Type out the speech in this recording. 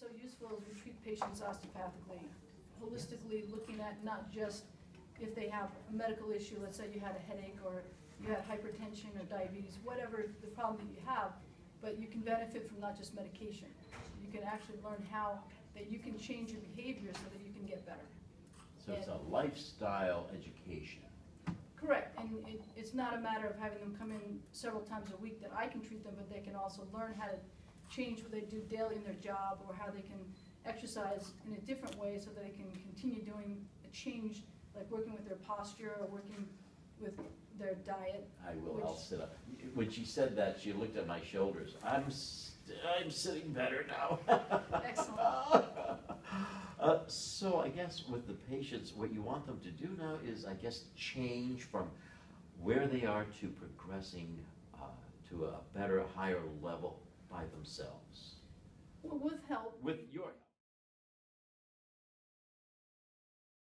so useful as we treat patients osteopathically, holistically looking at not just if they have a medical issue, let's say you had a headache or you had hypertension or diabetes, whatever the problem that you have, but you can benefit from not just medication. You can actually learn how that you can change your behavior so that you can get better. So it's a lifestyle education. Correct, and it's not a matter of having them come in several times a week that I can treat them, but they can also learn how to change what they do daily in their job or how they can exercise in a different way so that they can continue doing a change, like working with their posture or working with their diet. I will, I'll sit up. When she said that, she looked at my shoulders. I'm sitting better now. Excellent. So I guess with the patients, what you want them to do now is, I guess, change from where they are to progressing to a better, higher level by themselves. Well, with help. With your help.